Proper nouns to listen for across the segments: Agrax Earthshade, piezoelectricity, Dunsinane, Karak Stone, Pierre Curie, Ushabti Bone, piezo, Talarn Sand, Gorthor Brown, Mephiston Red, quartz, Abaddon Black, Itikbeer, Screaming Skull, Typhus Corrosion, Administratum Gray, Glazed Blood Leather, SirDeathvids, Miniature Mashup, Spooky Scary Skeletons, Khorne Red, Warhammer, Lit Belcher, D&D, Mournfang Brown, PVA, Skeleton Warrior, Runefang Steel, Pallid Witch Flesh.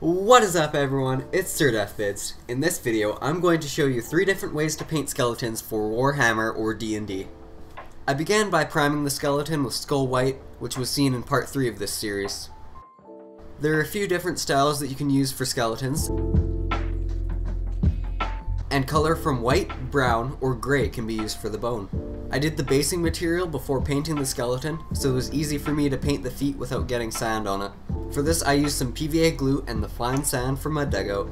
What is up everyone, it's SirDeathvids. In this video, I'm going to show you 3 different ways to paint skeletons for Warhammer or D&D. I began by priming the skeleton with Skull White, which was seen in part 3 of this series. There are a few different styles that you can use for skeletons, and color from white, brown, or grey can be used for the bone. I did the basing material before painting the skeleton, so it was easy for me to paint the feet without getting sand on it. For this, I used some PVA glue and the fine sand from my dugout.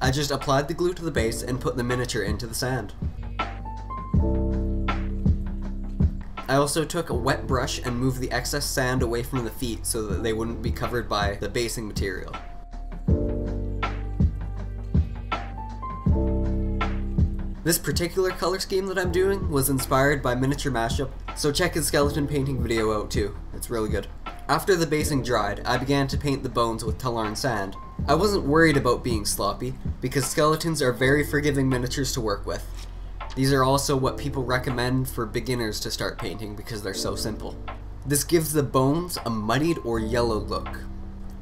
I just applied the glue to the base and put the miniature into the sand. I also took a wet brush and moved the excess sand away from the feet so that they wouldn't be covered by the basing material. This particular color scheme that I'm doing was inspired by Miniature Mashup, so check his skeleton painting video out too, it's really good. After the basing dried, I began to paint the bones with Talarn Sand. I wasn't worried about being sloppy, because skeletons are very forgiving miniatures to work with. These are also what people recommend for beginners to start painting because they're so simple. This gives the bones a muddied or yellow look.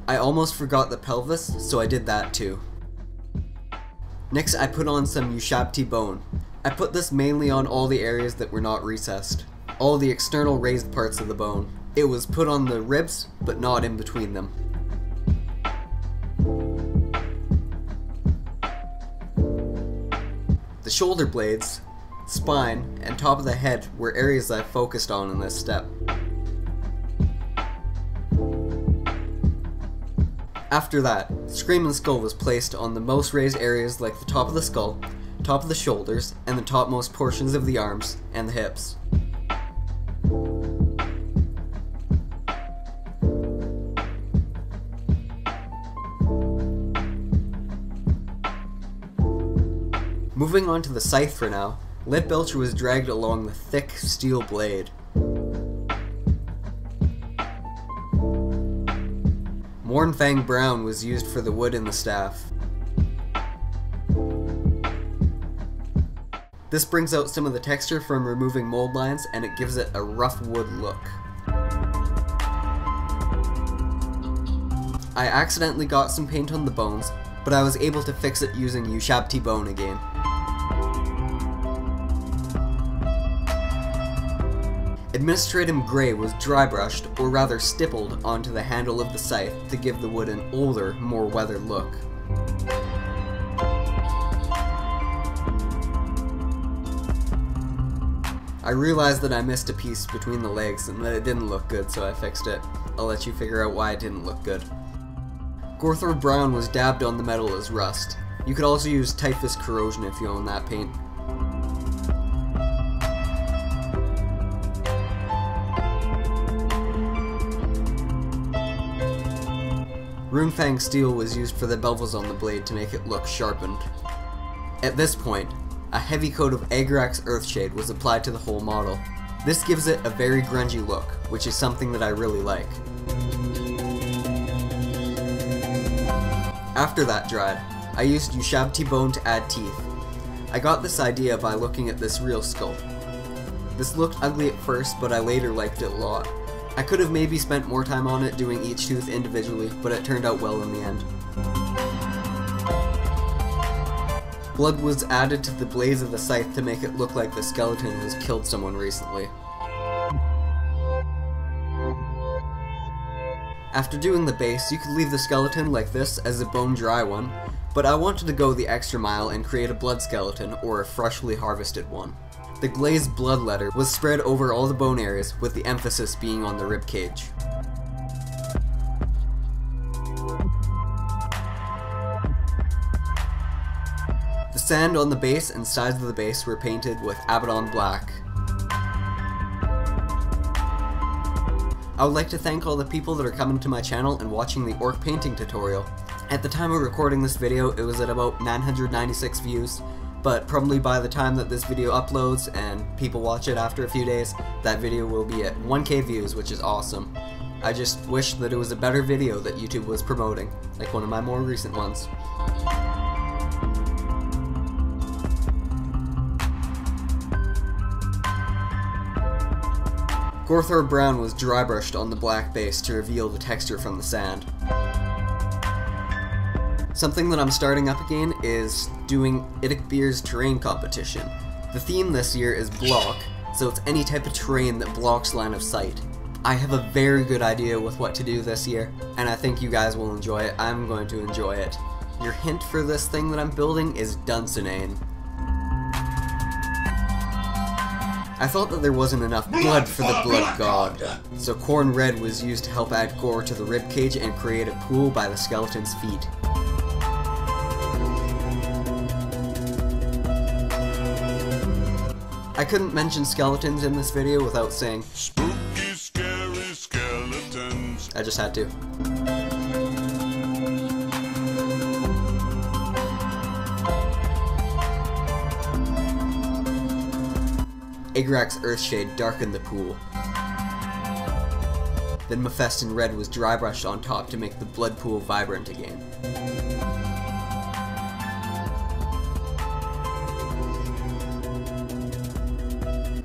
I almost forgot the pelvis, so I did that too. Next, I put on some Ushabti Bone. I put this mainly on all the areas that were not recessed, all the external raised parts of the bone. It was put on the ribs, but not in between them. The shoulder blades, spine, and top of the head were areas I focused on in this step. After that, Screaming Skull was placed on the most raised areas like the top of the skull, top of the shoulders, and the topmost portions of the arms and the hips. Moving on to the scythe for now, Lit Belcher was dragged along the thick steel blade. Mournfang Brown was used for the wood and the staff. This brings out some of the texture from removing mold lines and it gives it a rough wood look. I accidentally got some paint on the bones, but I was able to fix it using Ushabti Bone again. Administratum Gray was dry brushed, or rather stippled, onto the handle of the scythe to give the wood an older, more weathered look. I realized that I missed a piece between the legs and that it didn't look good, so I fixed it. I'll let you figure out why it didn't look good. Gorthor Brown was dabbed on the metal as rust. You could also use Typhus Corrosion if you own that paint. Runefang Steel was used for the bevels on the blade to make it look sharpened. At this point, a heavy coat of Agrax Earthshade was applied to the whole model. This gives it a very grungy look, which is something that I really like. After that dried, I used Ushabti Bone to add teeth. I got this idea by looking at this real skull. This looked ugly at first, but I later liked it a lot. I could have maybe spent more time on it doing each tooth individually, but it turned out well in the end. Blood was added to the blades of the scythe to make it look like the skeleton has killed someone recently. After doing the base, you could leave the skeleton like this as a bone dry one, but I wanted to go the extra mile and create a blood skeleton or a freshly harvested one. The Glazed Blood Leather was spread over all the bone areas, with the emphasis being on the rib cage. The sand on the base and sides of the base were painted with Abaddon Black. I would like to thank all the people that are coming to my channel and watching the orc painting tutorial. At the time of recording this video, it was at about 996 views. But probably by the time that this video uploads and people watch it after a few days, that video will be at 1K views, which is awesome. I just wish that it was a better video that YouTube was promoting, like one of my more recent ones. Gorthor Brown was dry brushed on the black base to reveal the texture from the sand. Something that I'm starting up again is doing Itikbeer's terrain competition. The theme this year is block, so it's any type of terrain that blocks line of sight. I have a very good idea with what to do this year, and I think you guys will enjoy it. I'm going to enjoy it. Your hint for this thing that I'm building is Dunsinane. I felt that there wasn't enough blood for the blood god, so Khorne Red was used to help add gore to the ribcage and create a pool by the skeleton's feet. I couldn't mention skeletons in this video without saying Spooky Scary Skeletons. I just had to. Agrax Earthshade darkened the pool. Then Mephiston Red was dry brushed on top to make the blood pool vibrant again.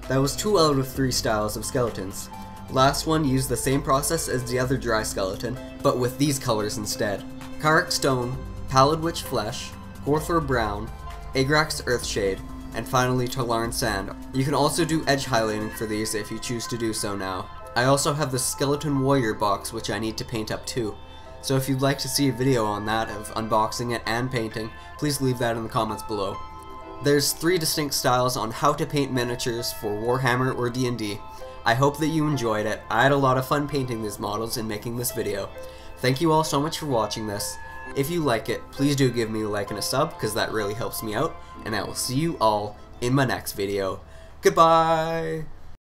That was 2 out of 3 styles of skeletons. Last one used the same process as the other dry skeleton, but with these colors instead. Karak Stone, Pallid Witch Flesh, Gorthor Brown, Agrax Earthshade, and finally Talarn Sand. You can also do edge highlighting for these if you choose to do so now. I also have the Skeleton Warrior box which I need to paint up too, so if you'd like to see a video on that of unboxing it and painting, please leave that in the comments below. There's 3 distinct styles on how to paint miniatures for Warhammer or D&D. I hope that you enjoyed it. I had a lot of fun painting these models and making this video. Thank you all so much for watching this. If you like it, please do give me a like and a sub, because that really helps me out, and I will see you all in my next video. Goodbye!